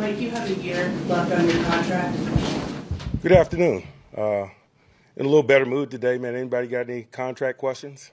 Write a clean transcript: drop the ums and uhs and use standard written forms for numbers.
Mike, you have a year left on your contract. Good afternoon. In a little better mood today, man. Anybody got any contract questions?